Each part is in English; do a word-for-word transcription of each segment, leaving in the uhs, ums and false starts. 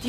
Do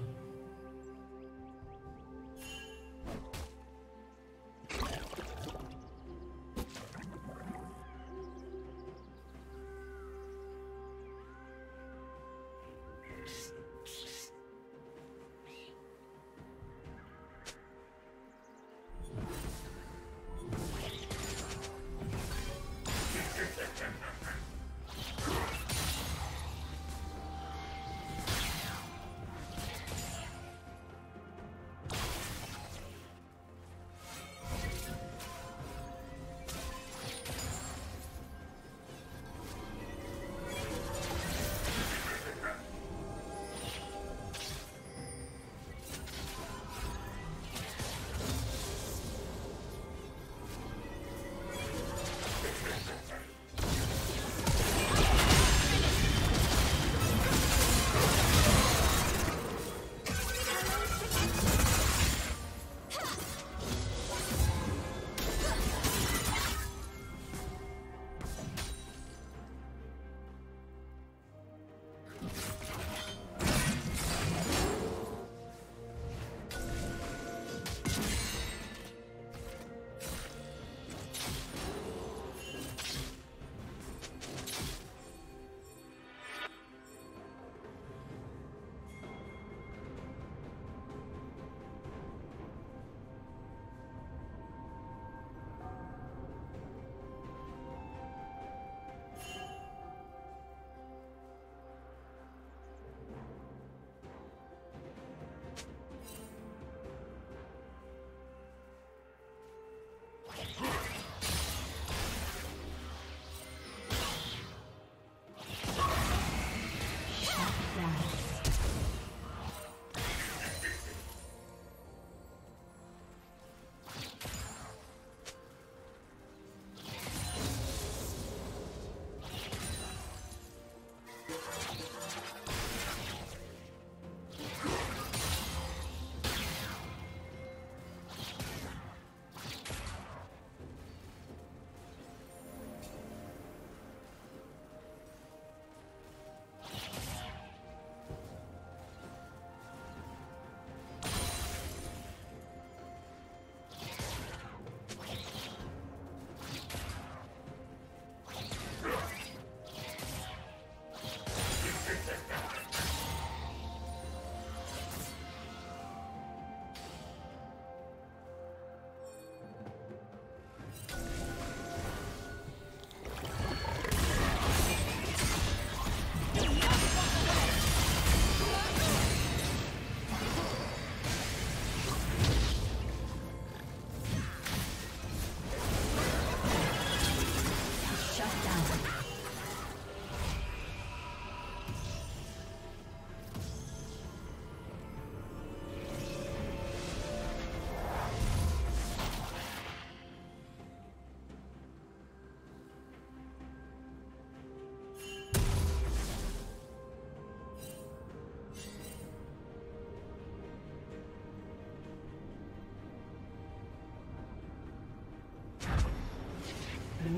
Blue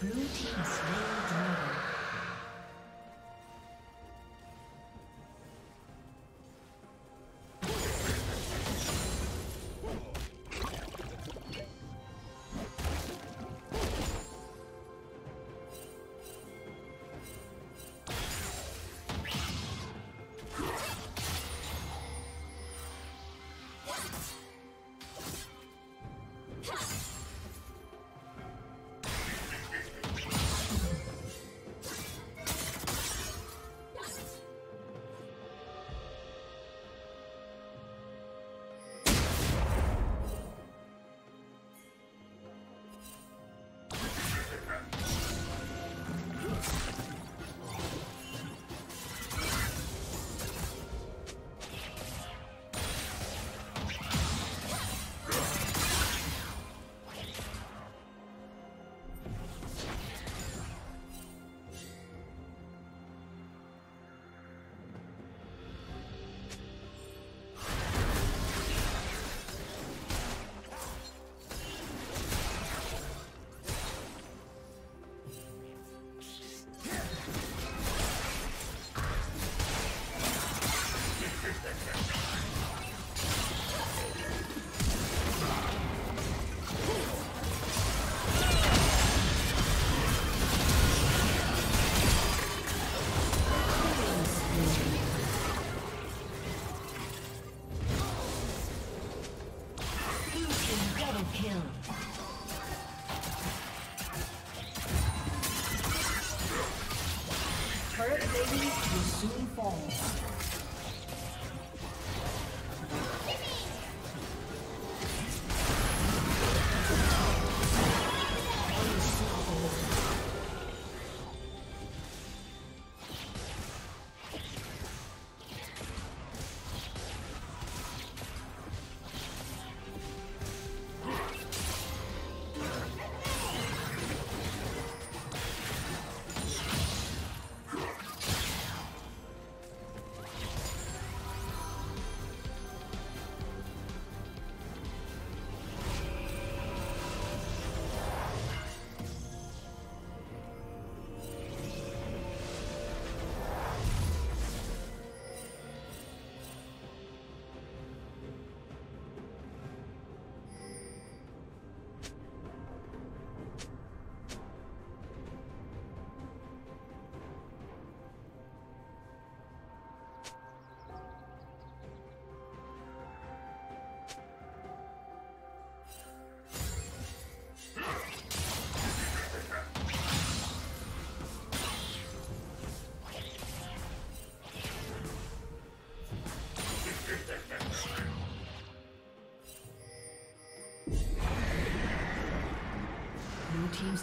Blue team slain dragon. Team's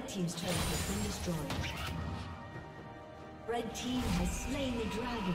Red team's turret has been destroyed. Red team has slain the dragon.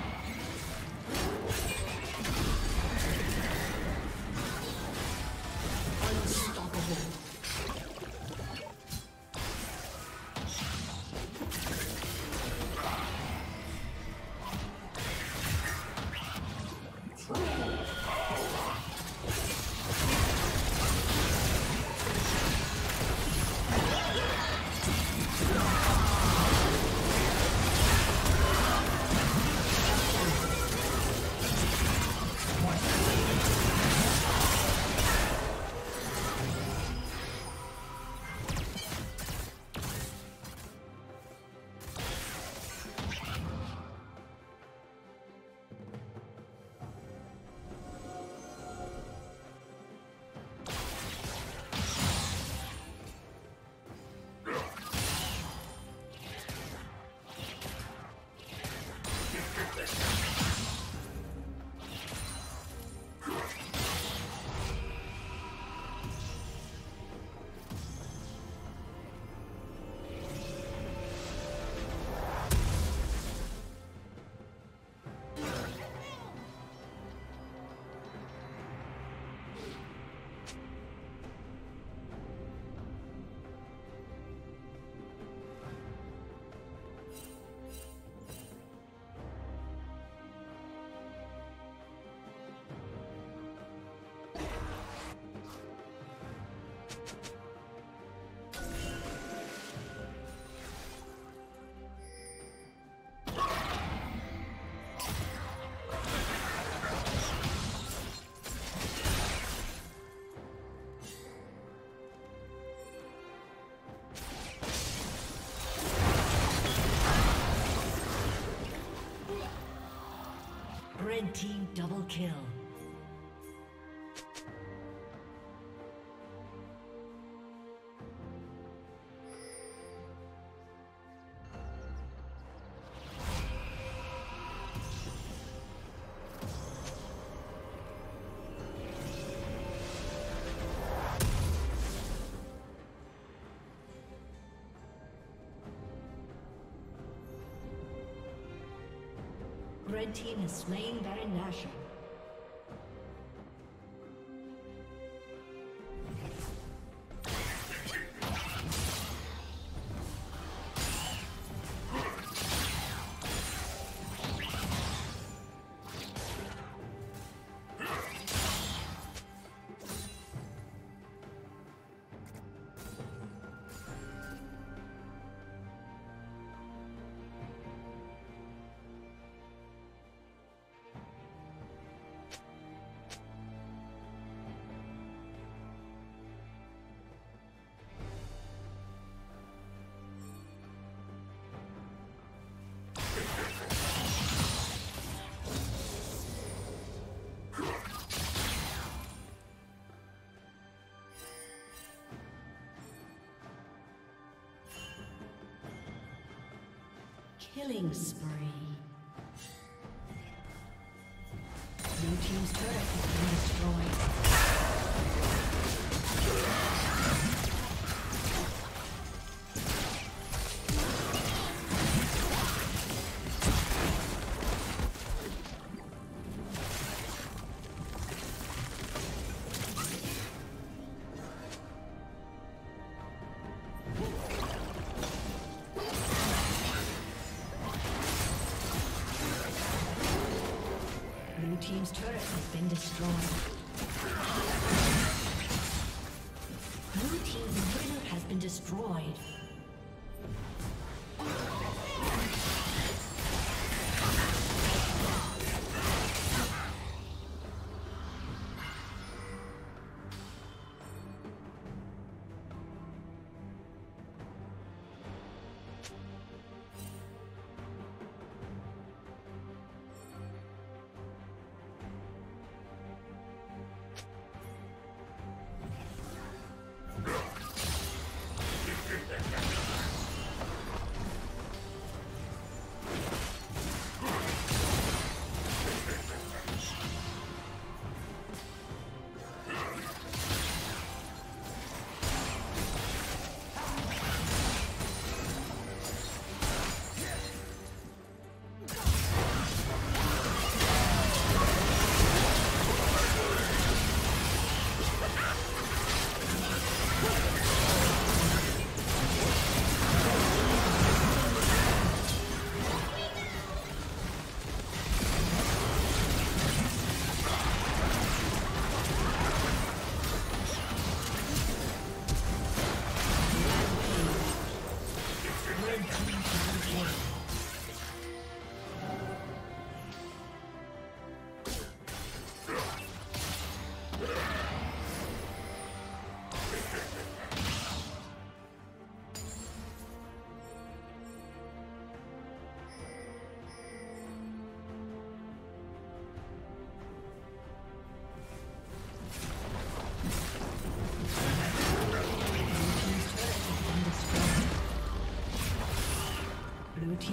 Unstoppable. Team double kill. Red team has slain Baron Nashor. Killing spree. Blue team's turret has been destroyed. Team's turret has been destroyed. Blue team's inhibitor has been destroyed.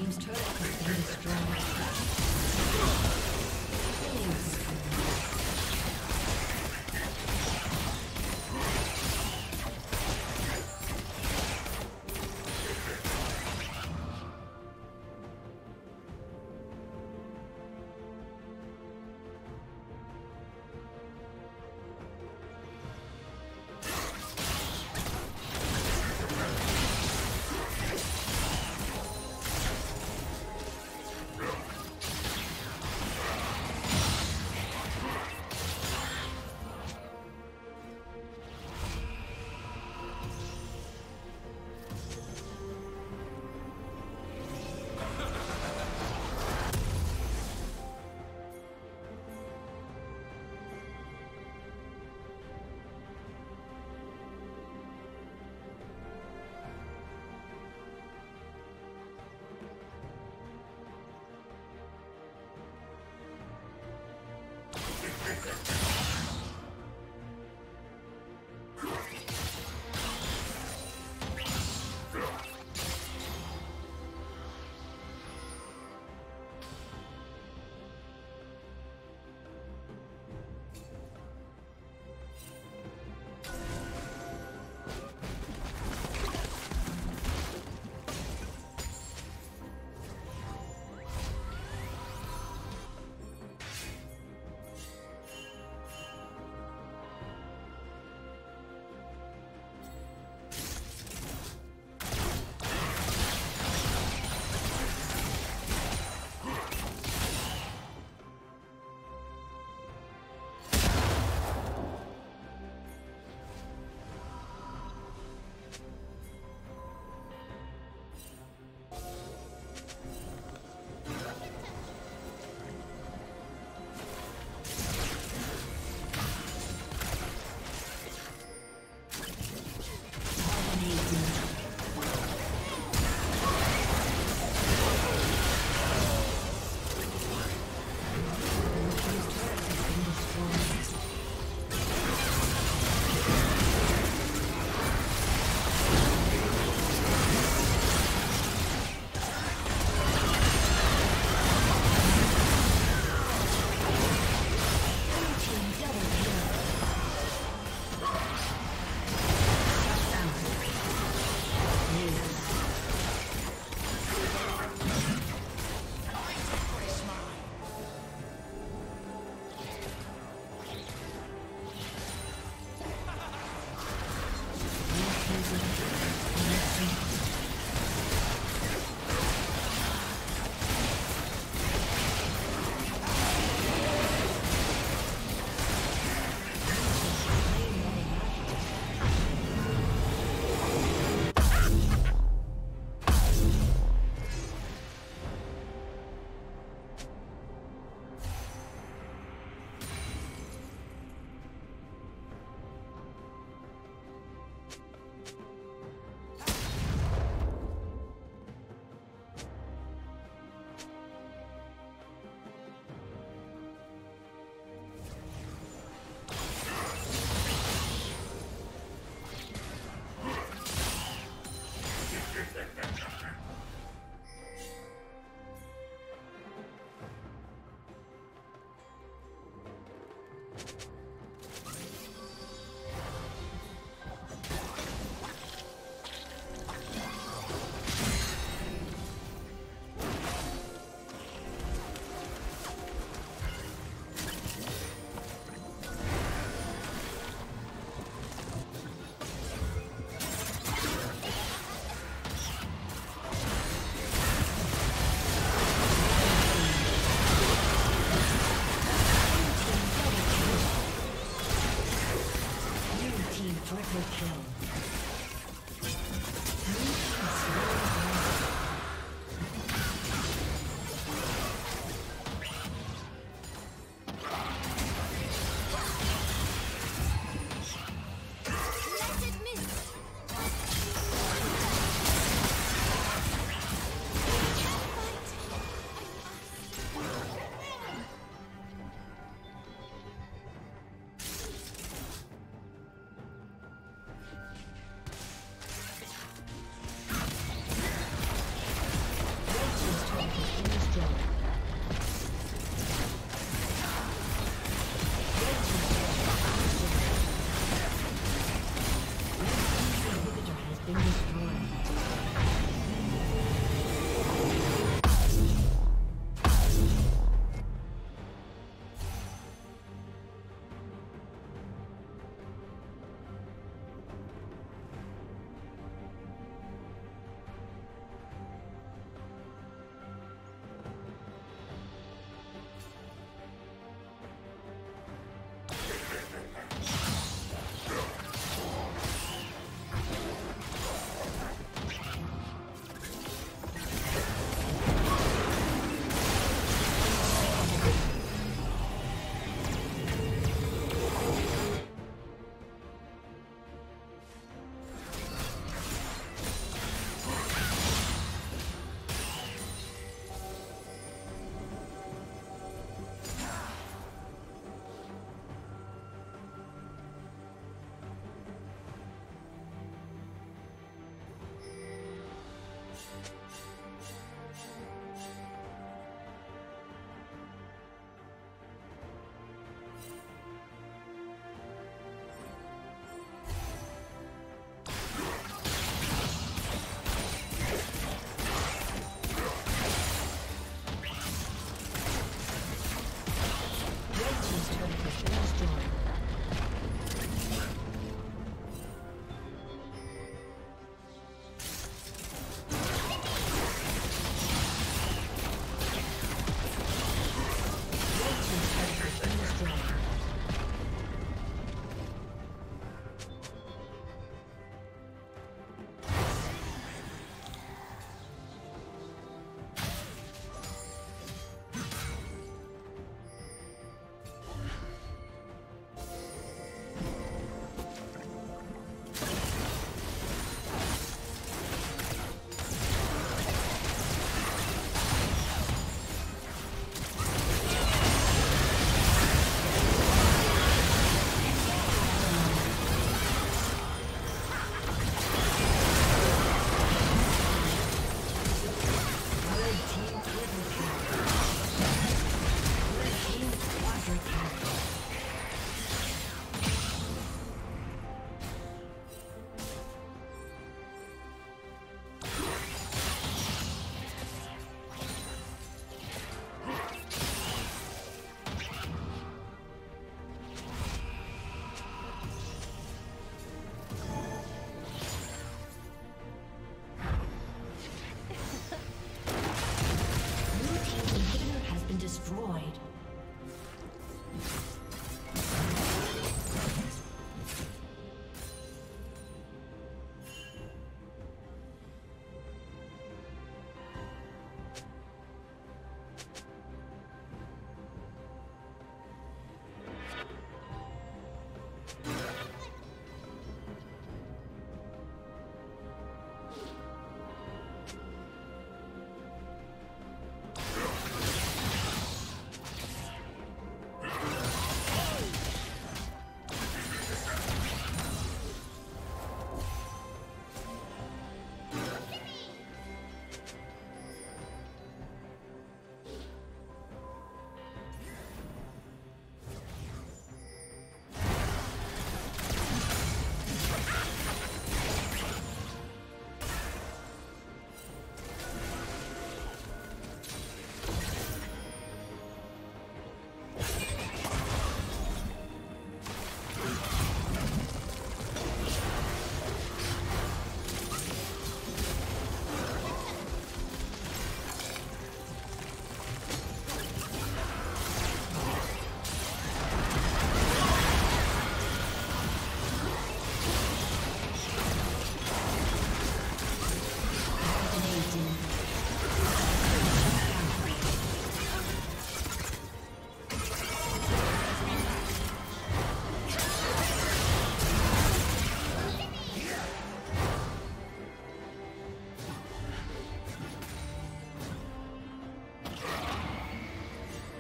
team's turret has been destroyed.